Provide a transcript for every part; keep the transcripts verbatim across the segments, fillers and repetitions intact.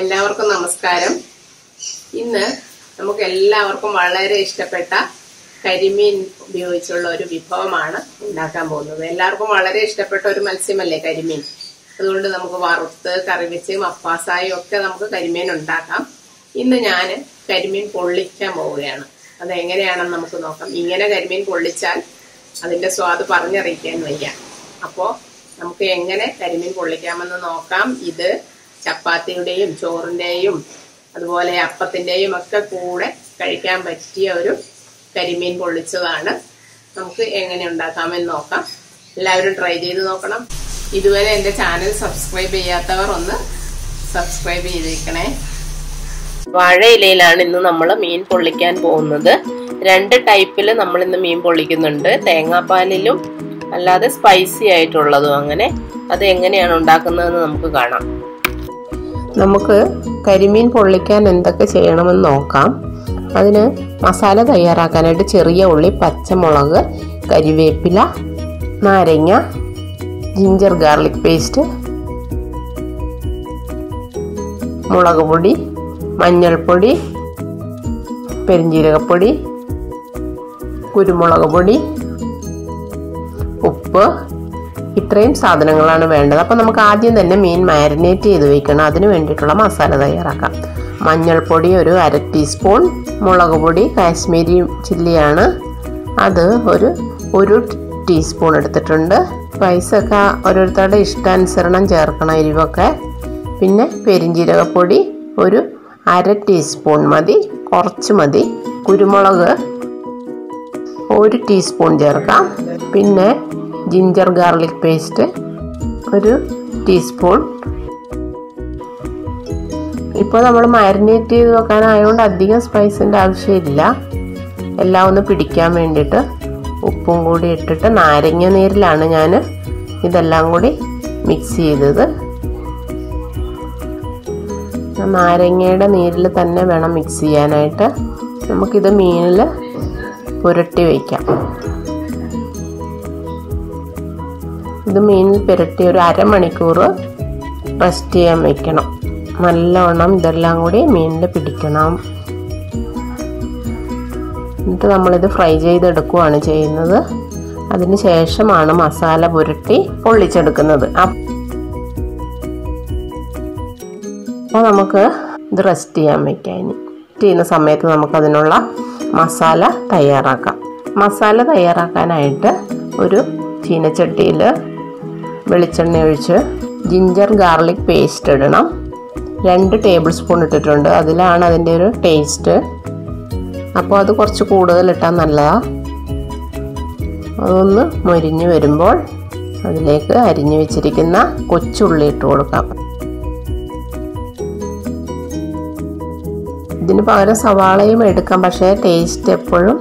എല്ലാവർക്കും നമസ്കാരം ഇന്ന് നമുക്ക് എല്ലാവർക്കും വളരെ ഇഷ്ടപ്പെട്ട കരിമീൻ ഉപയോഗിച്ചുള്ള ഒരു വിഭവമാണ് ഉണ്ടാക്കാൻ പോകുന്നത് എല്ലാവർക്കും വളരെ ഇഷ്ടപ്പെട്ട ഒരു മത്സ്യമല്ലേ കരിമീൻ അതുകൊണ്ട് നമുക്ക് വറുത്ത് കറി വെച്ച് മപ്പാസായി ഒക്കെ നമുക്ക് കരിമീൻ ഉണ്ടാക്കാം ഇന്ന് ഞാൻ കരിമീൻ പൊള്ളിക്കാൻ പോവുകയാണ് അത് എങ്ങനെയാണെന്ന് നമുക്ക് നോക്കാം ഇങ്ങനെ കരിമീൻ പൊള്ളിച്ചാൽ അതിന്റെ സ്വാദ് പറഞ്ഞറിയിക്കാൻ വയ്യ അപ്പോൾ നമുക്ക് എങ്ങനെ കരിമീൻ പൊള്ളിക്കാമെന്ന് നോക്കാം ഇത് ചപ്പാത്തിയുടെയും ചോറിന്റെയും അതുപോലെ അപ്പത്തിന്റെയും ഒക്കെ കൂടെ കഴിക്കാൻ പറ്റിയ ഒരു കരിമീൻ പൊള്ളിച്ചതാണ് നമുക്ക് എങ്ങനെ ഉണ്ടാക്കാമെന്ന് നോക്കാം എല്ലാവരും ട്രൈ ചെയ്ത് നോക്കണം ഇതുവരെ എൻ്റെ ചാനൽ സബ്സ്ക്രൈബ് ചെയ്യാത്തവർ ഒന്ന് സബ്സ്ക്രൈബ് ചെയ്തേക്കണേ വാഴയിലയിലാണ് ഇന്ന് നമ്മൾ മീൻ പൊള്ളിക്കാൻ പോകുന്നത് രണ്ട് ടൈപ്പിൽ നമ്മൾ ഇന്ന് മീൻ പൊള്ളിക്കുന്നുണ്ട് തേങ്ങാപ്പാലിലും അല്ലാതെ സ്പൈസി ആയിട്ടുള്ളതും അങ്ങനെ അത് എങ്ങനെയാണ് ഉണ്ടാക്കുന്നതെന്ന് നമുക്ക് കാണാം നമുക്ക് കരിമീൻ പൊള്ളിക്കാൻ എന്തൊക്കെ ചെയ്യണമെന്ന് നോക്കാം അതിന് മസാല തയ്യാറാക്കാനായിട്ട് ചെറിയ ഉള്ളി പച്ചമുളക് കരിവേപ്പില നാരങ്ങ ജിഞ്ചർ ഗാർലിക് പേസ്റ്റ് മുളക് പൊടി മഞ്ഞൾപ്പൊടി പെരിഞ്ചീരകപ്പൊടി കുരുമുളക് പൊടി ഉപ്പ് ഇത്രയും സാധനങ്ങളാണ് വേണ്ടത് അപ്പോൾ നമുക്ക് ആദ്യം തന്നെ മീൻ മാരിനേറ്റ് ചെയ്ത് വെക്കണം അതിന് വേണ്ടിയിട്ടുള്ള മസാല തയ്യാറാക്കാം മഞ്ഞൾപ്പൊടി ഒരു അര ടീസ്പൂൺ മുളക് പൊടി കാശ്മീരി ചില്ലിയാണ് അത് ഒരു ഒരു ടീസ്പൂൺ എടുത്തിട്ടുണ്ട് സ്പൈസൊക്കെ ഓരോരുത്തരുടെ ഇഷ്ടാനുസരണം ചേർക്കണം എരിവൊക്കെ പിന്നെ പെരിഞ്ചീരകപ്പൊടി ഒരു അര ടീസ്പൂൺ മതി കുറച്ച് മതി കുരുമുളക് ഒരു ടീസ്പൂൺ ചേർക്കാം പിന്നെ ജിഞ്ചർ ഗാർലിക് പേസ്റ്റ് ഒരു ടീസ്പൂൺ ഇപ്പോൾ നമ്മൾ മാരിനേറ്റ് ചെയ്ത് വെക്കാനായതുകൊണ്ട് അധികം സ്പൈസിൻ്റെ ആവശ്യമില്ല എല്ലാം ഒന്ന് പിടിക്കാൻ വേണ്ടിയിട്ട് ഉപ്പും കൂടി ഇട്ടിട്ട് നാരങ്ങ നീരിലാണ് ഞാൻ ഇതെല്ലാം കൂടി മിക്സ് ചെയ്തത് നാരങ്ങയുടെ നീരിൽ തന്നെ വേണം മിക്സ് ചെയ്യാനായിട്ട് നമുക്കിത് മീനിൽ പുരട്ടി വയ്ക്കാം ഇത് മീനിൽ പുരട്ടി ഒരു അരമണിക്കൂർ റെസ്റ്റ് ചെയ്യാൻ വെക്കണം നല്ലവണ്ണം ഇതെല്ലാം കൂടി മീനിൽ പിടിക്കണം എന്നിട്ട് നമ്മളിത് ഫ്രൈ ചെയ്തെടുക്കുകയാണ് ചെയ്യുന്നത് അതിന് ശേഷമാണ് മസാല പുരട്ടി പൊള്ളിച്ചെടുക്കുന്നത് അപ്പോൾ നമുക്ക് ഇത് റെസ്റ്റ് ചെയ്യാൻ വെക്കാം റെസ്റ്റ് ചെയ്യുന്ന സമയത്ത് നമുക്കതിനുള്ള മസാല തയ്യാറാക്കാം മസാല തയ്യാറാക്കാനായിട്ട് ഒരു ചീനച്ചട്ടിയിൽ വെളിച്ചെണ്ണ ഒഴിച്ച് ജിഞ്ചർ ഗാർലിക് പേസ്റ്റ് ഇടണം രണ്ട് ടേബിൾ സ്പൂൺ ഇട്ടിട്ടുണ്ട് അതിലാണ് അതിൻ്റെ ഒരു ടേസ്റ്റ് അപ്പോൾ അത് കുറച്ച് കൂടുതലിട്ടാൽ നല്ലതാണ് അതൊന്ന് മൊരിഞ്ഞ് വരുമ്പോൾ അതിലേക്ക് അരിഞ്ഞു വെച്ചിരിക്കുന്ന കൊച്ചുള്ളി ഇട്ട് കൊടുക്കാം ഇതിന് പകരം സവാളയും എടുക്കാം പക്ഷേ ടേസ്റ്റ് എപ്പോഴും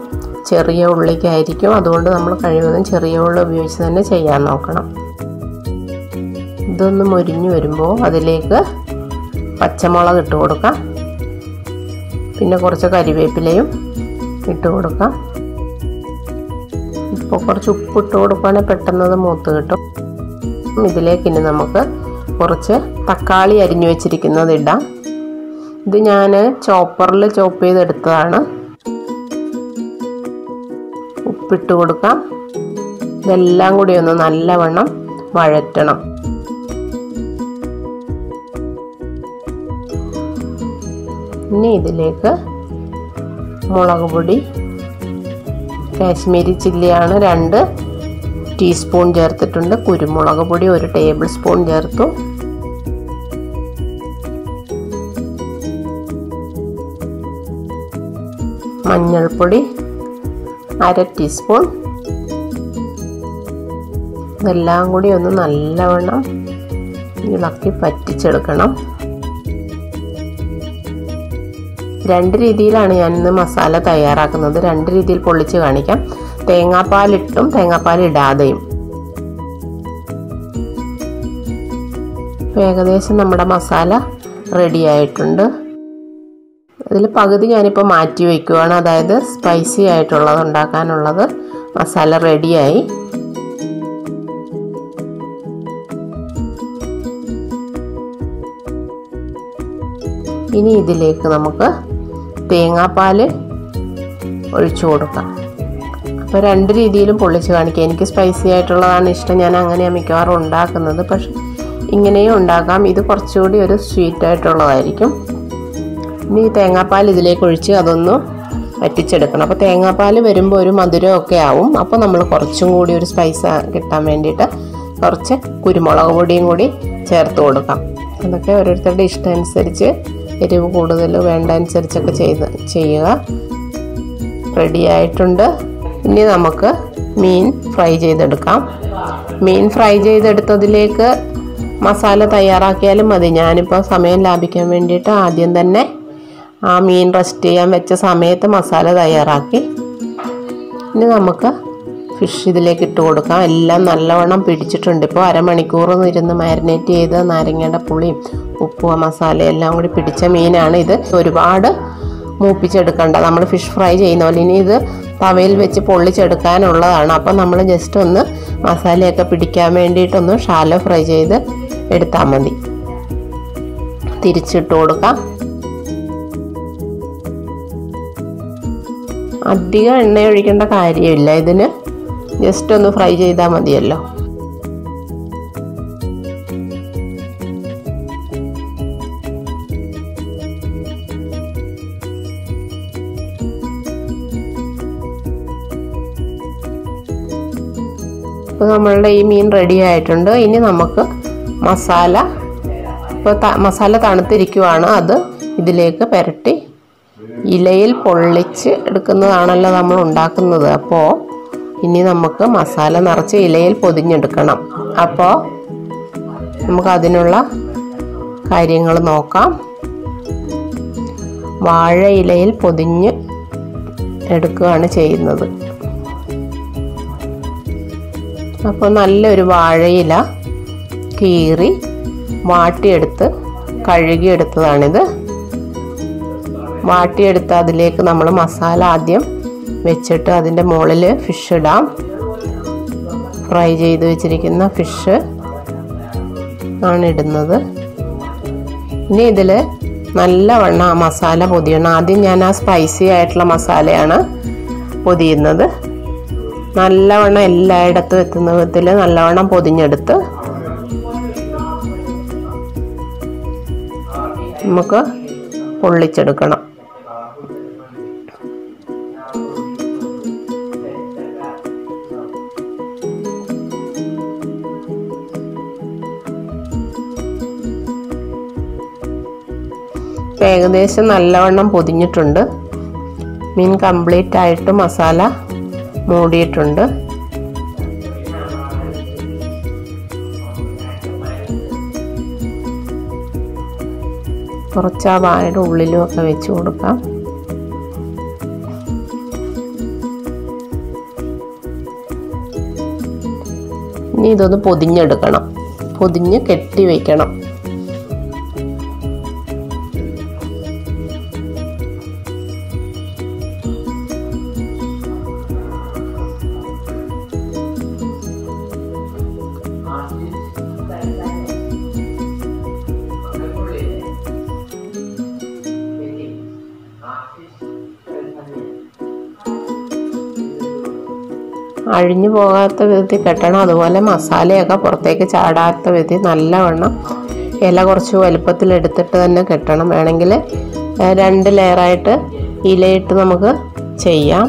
ചെറിയ ഉള്ളിക്കായിരിക്കും അതുകൊണ്ട് നമ്മൾ കഴിവതും ചെറിയ ഉള്ളി ഉപയോഗിച്ച് തന്നെ ചെയ്യാൻ നോക്കണം ഇതൊന്ന് മൊരിഞ്ഞു വരുമ്പോൾ അതിലേക്ക് പച്ചമുളക് ഇട്ട് കൊടുക്കാം പിന്നെ കുറച്ച് കരിവേപ്പിലയും ഇട്ട് കൊടുക്കാം ഇപ്പോൾ കുറച്ച് ഉപ്പ് ഇട്ട് കൊടുക്കുകയാണെങ്കിൽ പെട്ടെന്നത് മൂത്ത് കിട്ടും ഇതിലേക്ക് ഇനി നമുക്ക് കുറച്ച് തക്കാളി അരിഞ്ഞു വെച്ചിരിക്കുന്നത് ഇടാം ഇത് ഞാൻ ചോപ്പറിൽ ചോപ്പ് ചെയ്തെടുത്തതാണ് ഉപ്പിട്ട് കൊടുക്കാം ഇതെല്ലാം കൂടി ഒന്ന് നല്ലവണ്ണം വഴറ്റണം ഇനി ഇതിലേക്ക് മുളക് പൊടി കാശ്മീരി ചില്ലിയാണ് രണ്ട് ടീസ്പൂൺ ചേർത്തിട്ടുണ്ട് കുരുമുളക് പൊടി ഒരു ടേബിൾ സ്പൂൺ ചേർത്തു മഞ്ഞൾപ്പൊടി അര ടീസ്പൂൺ ഇതെല്ലാം കൂടി ഒന്ന് നല്ലവണ്ണം ഇളക്കി പറ്റിച്ചെടുക്കണം രണ്ട് രീതിയിലാണ് ഞാനിന്ന് മസാല തയ്യാറാക്കുന്നത് രണ്ട് രീതിയിൽ പൊള്ളിച്ച് കാണിക്കാം തേങ്ങാപ്പാലിട്ടും തേങ്ങാപ്പാൽ ഇടാതെയും ഏകദേശം നമ്മുടെ മസാല റെഡി ആയിട്ടുണ്ട് ഇതിൽ പകുതി ഞാനിപ്പോൾ മാറ്റി വയ്ക്കുകയാണ്. അതായത് സ്പൈസി ആയിട്ടുള്ളത് ഉണ്ടാക്കാനുള്ളത് മസാല റെഡിയായി. ഇനി ഇതിലേക്ക് നമുക്ക് തേങ്ങാപ്പാൽ ഒഴിച്ചു കൊടുക്കാം. അപ്പോൾ രണ്ട് രീതിയിലും പൊള്ളിച്ച് കാണിക്കാം. എനിക്ക് സ്പൈസി ആയിട്ടുള്ളതാണ് ഇഷ്ടം, ഞാൻ അങ്ങനെയാണ് മിക്കവാറും ഉണ്ടാക്കുന്നത്. പക്ഷെ ഇങ്ങനെയും ഉണ്ടാക്കാം, ഇത് കുറച്ചുകൂടി ഒരു സ്വീറ്റായിട്ടുള്ളതായിരിക്കും. ഇനി ഈ തേങ്ങാപ്പാൽ ഇതിലേക്ക് ഒഴിച്ച് അതൊന്ന് വറ്റിച്ചെടുക്കണം. അപ്പോൾ തേങ്ങാപ്പാൽ വരുമ്പോൾ ഒരു മധുരമൊക്കെ ആവും. അപ്പോൾ നമ്മൾ കുറച്ചും കൂടി ഒരു സ്പൈസ് കിട്ടാൻ വേണ്ടിയിട്ട് കുറച്ച് കുരുമുളക് പൊടിയും കൂടി ചേർത്ത് കൊടുക്കാം. അതൊക്കെ ഓരോരുത്തരുടെ ഇഷ്ടം അനുസരിച്ച് എരിവ് കൂടുതൽ വേണ്ട അനുസരിച്ചൊക്കെ ചെയ്ത് ചെയ്യുക. റെഡി ആയിട്ടുണ്ട്. ഇനി നമുക്ക് മീൻ ഫ്രൈ ചെയ്തെടുക്കാം. മീൻ ഫ്രൈ ചെയ്തെടുത്തതിലേക്ക് മസാല തയ്യാറാക്കിയാലും മതി. ഞാനിപ്പോൾ സമയം ലാഭിക്കാൻ വേണ്ടിയിട്ട് ആദ്യം തന്നെ ആ മീൻ റസ്റ്റ് ചെയ്യാൻ വെച്ച സമയത്ത് മസാല തയ്യാറാക്കി. ഇനി നമുക്ക് ഫിഷ് ഇതിലേക്ക് ഇട്ട് കൊടുക്കാം. എല്ലാം നല്ലവണ്ണം പിടിച്ചിട്ടുണ്ട്. ഇപ്പോൾ അരമണിക്കൂർ ഇരുന്ന് മാരിനേറ്റ് ചെയ്ത് നാരങ്ങയുടെ പുളിയും ഉപ്പും മസാലയും എല്ലാം കൂടി പിടിച്ച മീനാണ് ഇത്. ഒരുപാട് മൂപ്പിച്ചെടുക്കേണ്ട, നമ്മൾ ഫിഷ് ഫ്രൈ ചെയ്യുന്ന പോലെ. ഇനി ഇത് തവയിൽ വെച്ച് പൊള്ളിച്ചെടുക്കാനുള്ളതാണ്. അപ്പോൾ നമ്മൾ ജസ്റ്റ് ഒന്ന് മസാലയൊക്കെ പിടിക്കാൻ വേണ്ടിയിട്ടൊന്ന് ഷാലോ ഫ്രൈ ചെയ്ത് എടുത്താൽ മതി. തിരിച്ചിട്ട് കൊടുക്കാം. അധികം എണ്ണയൊഴിക്കേണ്ട കാര്യമില്ല, ഇതിന് ജസ്റ്റ് ഒന്ന് ഫ്രൈ ചെയ്താൽ മതിയല്ലോ. ഇപ്പോൾ നമ്മളുടെ ഈ മീൻ റെഡി ആയിട്ടുണ്ട്. ഇനി നമുക്ക് മസാല, ഇപ്പോൾ മസാല തണുത്തിരിക്കുവാണ്, അത് ഇതിലേക്ക് പുരട്ടി ഇലയിൽ പൊള്ളിച്ച് എടുക്കുന്നതാണല്ലോ നമ്മൾ ഉണ്ടാക്കുന്നത്. അപ്പോൾ ഇനി നമുക്ക് മസാല നിറച്ച് ഇലയിൽ പൊതിഞ്ഞെടുക്കണം. അപ്പോൾ നമുക്കതിനുള്ള കാര്യങ്ങൾ നോക്കാം. വാഴ ഇലയിൽ പൊതിഞ്ഞ് എടുക്കുകയാണ് ചെയ്യുന്നത്. അപ്പോൾ നല്ലൊരു വാഴയില കീറി വാട്ടിയെടുത്ത് കഴുകിയെടുത്തതാണിത്. വാട്ടിയെടുത്ത് അതിലേക്ക് നമ്മൾ മസാല ആദ്യം വെച്ചിട്ട് അതിൻ്റെ മുകളിൽ ഫിഷ് ഇടാം. ഫ്രൈ ചെയ്ത് വെച്ചിരിക്കുന്ന ഫിഷ് ആണ് ഇടുന്നത്. ഇനി ഇതിൽ നല്ലവണ്ണം ആ മസാല പൊതിയണം. ആദ്യം ഞാൻ ആ സ്പൈസി ആയിട്ടുള്ള മസാലയാണ് പൊതിയുന്നത്. നല്ലവണ്ണം എല്ലായിടത്തും എത്തുന്ന വിധത്തിൽ നല്ലവണ്ണം പൊതിഞ്ഞെടുത്ത് നമുക്ക് പൊള്ളിച്ചെടുക്കണം. ഏകദേശം നല്ലവണ്ണം പൊതിഞ്ഞിട്ടുണ്ട്. മീൻ കംപ്ലീറ്റ് ആയിട്ട് മസാല മൂടിയിട്ടുണ്ട്. കുറച്ച് ആ വാഴയുടെ ഉള്ളിലും ഒക്കെ വെച്ച് കൊടുക്കാം. ഇനി ഇതൊന്ന് പൊതിഞ്ഞെടുക്കണം, പൊതിഞ്ഞ് കെട്ടി വയ്ക്കണം. അഴിഞ്ഞു പോകാത്ത വിധത്തിൽ കെട്ടണം. അതുപോലെ മസാലയൊക്കെ പുറത്തേക്ക് ചാടാത്ത വിധത്തിൽ നല്ലവണ്ണം ഇല കുറച്ച് വലുപ്പത്തിലെടുത്തിട്ട് തന്നെ കെട്ടണം. വേണമെങ്കിൽ രണ്ട് ലെയറായിട്ട് ഇലയിട്ട് നമുക്ക് ചെയ്യാം.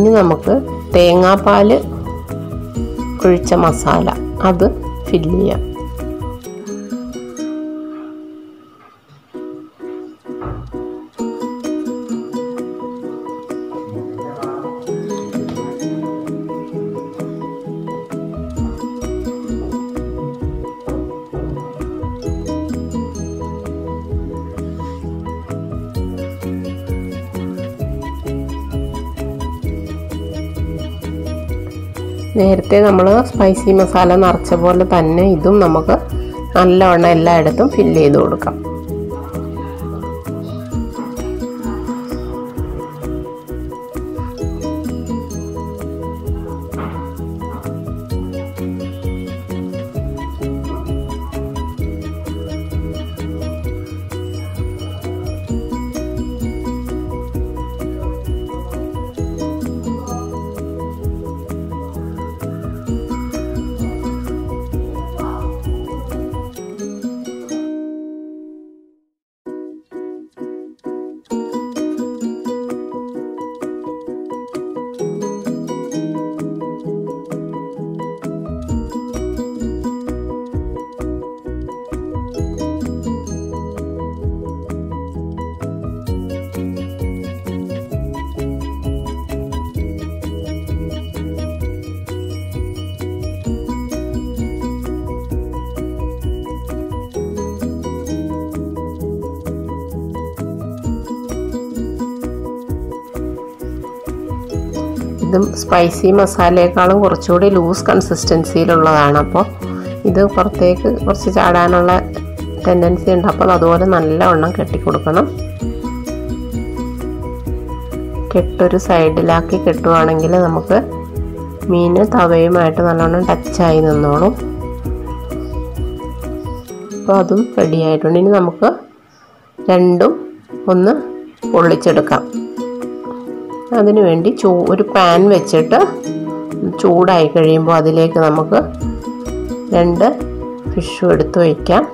ഇനി നമുക്ക് തേങ്ങാപ്പാൽ ഒഴിച്ച മസാല അത് ഫില്ല് ചെയ്യാം. നേരത്തെ നമ്മൾ സ്പൈസി മസാല നിറച്ച പോലെ തന്നെ ഇതും നമുക്ക് നല്ലവണ്ണം എല്ലായിടത്തും ഫില്ല് ചെയ്ത് കൊടുക്കാം. ഇതും സ്പൈസി മസാലയേക്കാളും കുറച്ചുകൂടി ലൂസ് കൺസിസ്റ്റൻസിയിലുള്ളതാണ്. അപ്പോൾ ഇത് പുറത്തേക്ക് കുറച്ച് ചാടാനുള്ള ടെൻഡൻസി ഉണ്ട്. അപ്പോൾ അതുപോലെ നല്ലവണ്ണം കെട്ടിക്കൊടുക്കണം. കെട്ടൊരു സൈഡിലാക്കി കെട്ടുവാണെങ്കിൽ നമുക്ക് മീൻ തവയുമായിട്ട് നല്ലവണ്ണം ടച്ചായി നിന്നോളും. അപ്പോൾ അതും റെഡിയായിട്ടുണ്ട്. ഇനി നമുക്ക് രണ്ടും ഒന്ന് പൊള്ളിച്ചെടുക്കാം. അതിനുവേണ്ടി ചൂ ഒരു പാൻ വെച്ചിട്ട് ചൂടായി കഴിയുമ്പോൾ അതിലേക്ക് നമുക്ക് രണ്ട് ഫിഷും എടുത്ത് വയ്ക്കാം.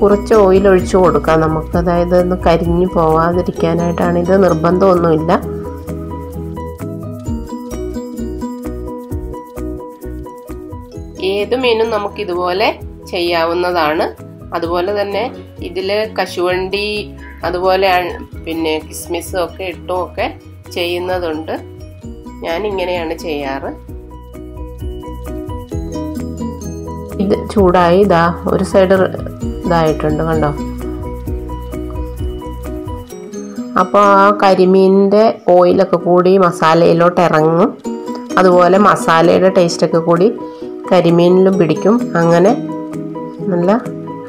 കുറച്ച് ഓയിൽ ഒഴിച്ചു കൊടുക്കാം നമുക്ക്. അതായത് ഒന്ന് കരിഞ്ഞു പോവാതിരിക്കാനായിട്ടാണ്. ഇത് നിർബന്ധമൊന്നുമില്ല. ഏത് മീനും നമുക്ക് ഇതുപോലെ ചെയ്യാവുന്നതാണ്. അതുപോലെ തന്നെ ഇതിൽ കശുവണ്ടി അതുപോലെ പിന്നെ കിസ്മിസും ഒക്കെ ഇട്ടും ഒക്കെ ചെയ്യുന്നതുണ്ട്. ഞാൻ ഇങ്ങനെയാണ് ചെയ്യാറ്. ഇത് ചൂടായി ഇതാ ഒരു സൈഡ് ഇതായിട്ടുണ്ട് കണ്ടോ. അപ്പോൾ ആ കരിമീനിൻ്റെ ഓയിലൊക്കെ കൂടി മസാലയിലോട്ട് ഇറങ്ങും. അതുപോലെ മസാലയുടെ ടേസ്റ്റൊക്കെ കൂടി കരിമീനിലും പിടിക്കും. അങ്ങനെ നല്ല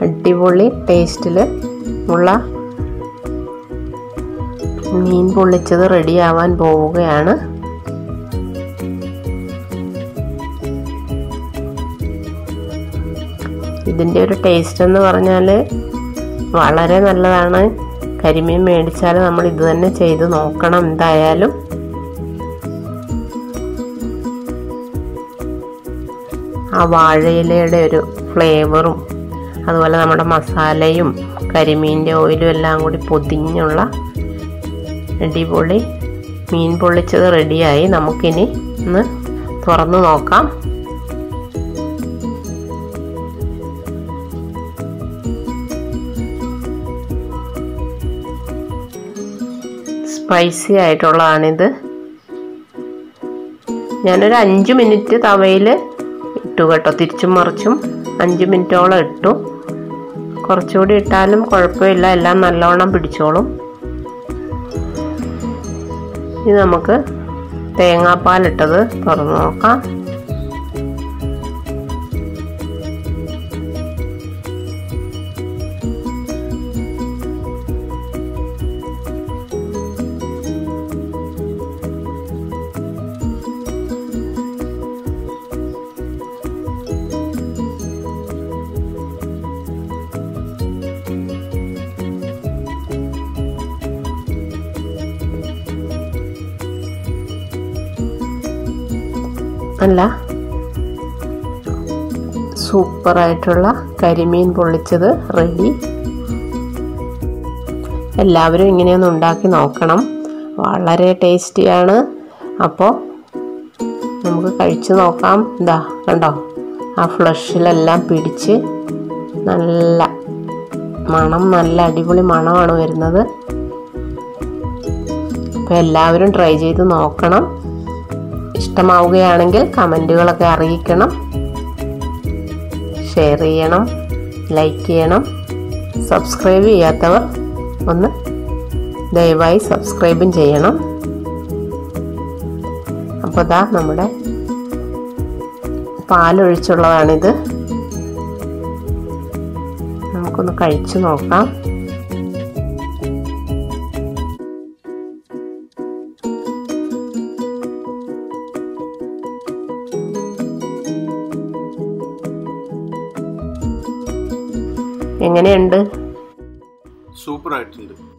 അടിപൊളി ടേസ്റ്റിൽ ഉള്ള മീൻ പൊള്ളിച്ചത് റെഡിയാവാൻ പോവുകയാണ്. ഇതിൻ്റെ ഒരു ടേസ്റ്റ് എന്ന് പറഞ്ഞാൽ വളരെ നല്ലതാണ്. കരിമീൻ മേടിച്ചാൽ നമ്മൾ ഇത് തന്നെ ചെയ്ത് നോക്കണം എന്തായാലും. ആ വാഴയിലയുടെ ഒരു ഫ്ലേവറും അതുപോലെ നമ്മുടെ മസാലയും കരിമീൻ്റെ ഓയിലും എല്ലാം കൂടി പൊതിഞ്ഞുള്ള അടിപൊളി മീൻ പൊള്ളിച്ചത് റെഡിയായി. നമുക്കിനി ഒന്ന് തുറന്നു നോക്കാം. സ്പൈസി ആയിട്ടുള്ളതാണിത്. ഞാനൊരു അഞ്ച് മിനിറ്റ് തവയിൽ ഇട്ടു കേട്ടോ. തിരിച്ചും മറിച്ചും അഞ്ച് മിനിറ്റോളം ഇട്ടു. കുറച്ചുകൂടി ഇട്ടാലും കുഴപ്പമില്ല, എല്ലാം നല്ലോണം പിടിച്ചോളും. ഇനി നമുക്ക് തേങ്ങാപ്പാലിട്ടത് തുറന്നു നോക്കാം. നല്ല സൂപ്പറായിട്ടുള്ള കരിമീൻ പൊള്ളിച്ചത് റെഡി. എല്ലാവരും ഇങ്ങനെയൊന്ന് ഉണ്ടാക്കി നോക്കണം. വളരെ ടേസ്റ്റിയാണ്. അപ്പോൾ നമുക്ക് കഴിച്ചു നോക്കാം. ഇതാ കണ്ടോ, ആ ഫ്ലഷിലെല്ലാം പിടിച്ച് നല്ല മണം, നല്ല അടിപൊളി മണമാണ് വരുന്നത്. അപ്പോൾ എല്ലാവരും ട്രൈ ചെയ്ത് നോക്കണം. ഇഷ്ടമാവുകയാണെങ്കിൽ കമൻറ്റുകളൊക്കെ അറിയിക്കണം, ഷെയർ ചെയ്യണം. like ചെയ്യണം. സബ്സ്ക്രൈബ് ചെയ്യാത്തവർ ഒന്ന് ദയവായി സബ്സ്ക്രൈബും ചെയ്യണം. അപ്പോൾ ദാ നമ്മുടെ പാലൊഴിച്ചുള്ളതാണിത്. നമുക്കൊന്ന് കഴിച്ചു നോക്കാം. എങ്ങനെയുണ്ട്? സൂപ്പറായിട്ടുണ്ട്.